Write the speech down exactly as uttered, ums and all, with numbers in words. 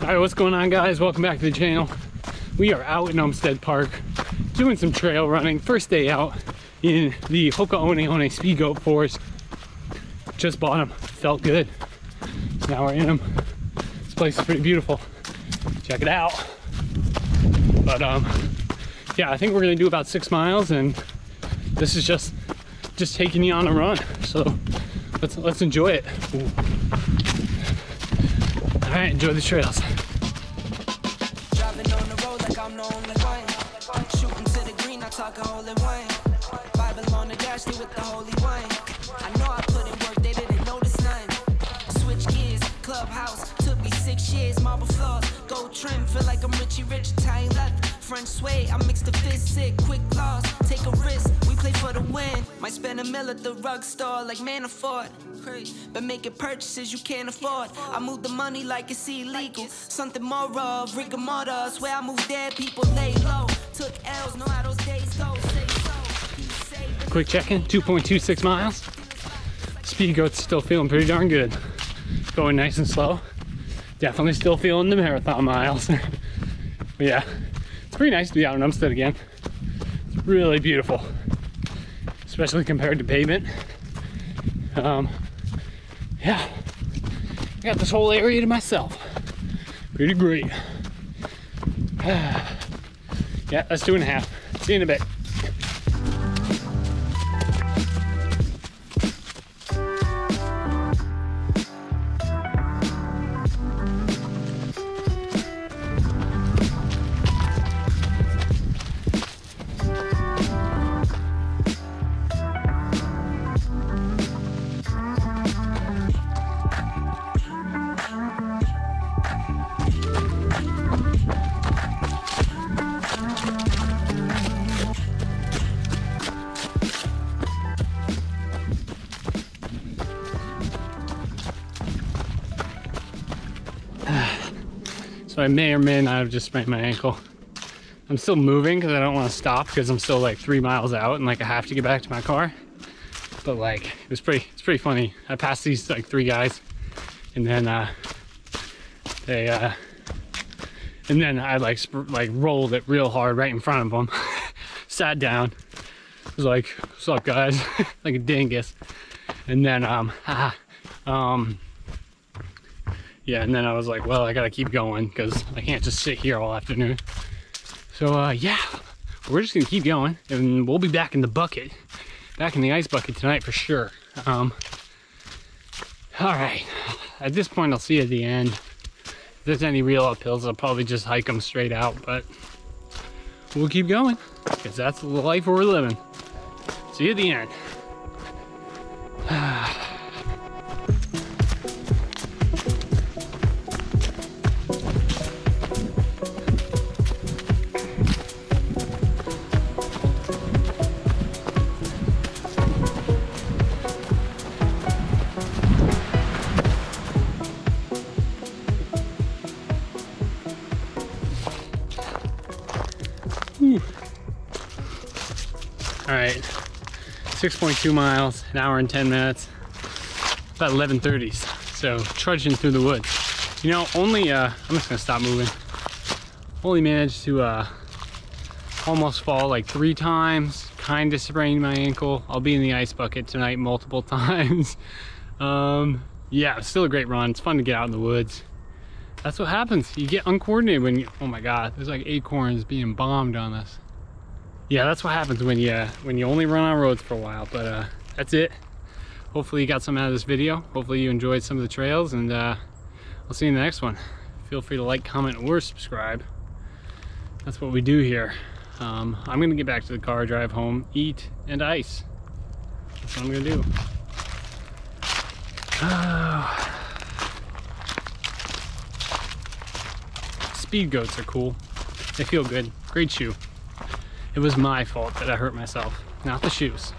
Alright, what's going on, guys? Welcome back to the channel. We are out in Umstead Park doing some trail running. First day out in the Hoka One One Speed Goat fours. Just bought them. Felt good. Now we're in them. This place is pretty beautiful. Check it out. But um, yeah, I think we're gonna do about six miles, and this is just just taking you on a run. So let's let's enjoy it. Ooh. All right, enjoy the trails. Driving on the road like I'm the only one. Shooting to the green, I talk a whole one. Bible on the dash, do with the holy one. I know I put in work, they didn't notice none. Switch gears, clubhouse, took me six years. Marble floors, gold trim, feel like I'm Richie Rich. Tying left, French sway, I mix the fist sick. Quick loss, take a risk, we play for the win. Might spend a mill at the rug store like Manafort. But making purchases you can't afford. I move the money like it's illegal. Something more of rigor mortis. Where I move dead, people lay low. Took L's, know how those days go. Quick check-in, two point two six miles. Speedgoat's still feeling pretty darn good. Going nice and slow. Definitely still feeling the marathon miles. But yeah, it's pretty nice to be out in Umstead again. It's really beautiful, especially compared to pavement. Um, Yeah, I got this whole area to myself. Pretty great. Yeah, that's two and a half. See you in a bit. So I may or may not have just sprained my ankle. I'm still moving because I don't want to stop because I'm still like three miles out and like I have to get back to my car. But like it was pretty, it's pretty funny. I passed these like three guys, and then uh, they, uh, and then I like sp like rolled it real hard right in front of them. Sat down. I was like, "What's up, guys?" Like a dingus. And then um, um. Yeah, and then I was like, well, I gotta keep going because I can't just sit here all afternoon. So uh, yeah, we're just gonna keep going, and we'll be back in the bucket, back in the ice bucket tonight for sure. Um, all right, at this point, I'll see you at the end. If there's any real uphills, I'll probably just hike them straight out, but we'll keep going because that's the life we're living. See you at the end. Alright, six point two miles, an hour and ten minutes, about eleven thirties, so trudging through the woods. You know, only, uh, I'm just gonna stop moving, only managed to uh, almost fall like three times, kinda sprained my ankle. I'll be in the ice bucket tonight multiple times. um, yeah, it's still a great run, it's fun to get out in the woods. That's what happens, you get uncoordinated when you, oh my god, there's like acorns being bombed on us. Yeah, that's what happens when you when you only run on roads for a while. But uh, that's it. Hopefully you got something out of this video. Hopefully you enjoyed some of the trails, and uh, I'll see you in the next one. Feel free to like, comment, or subscribe. That's what we do here. Um, I'm gonna get back to the car, drive home, eat, and ice. That's what I'm gonna do. Oh. Speed goats are cool. They feel good. Great shoe. It was my fault that I hurt myself, not the shoes.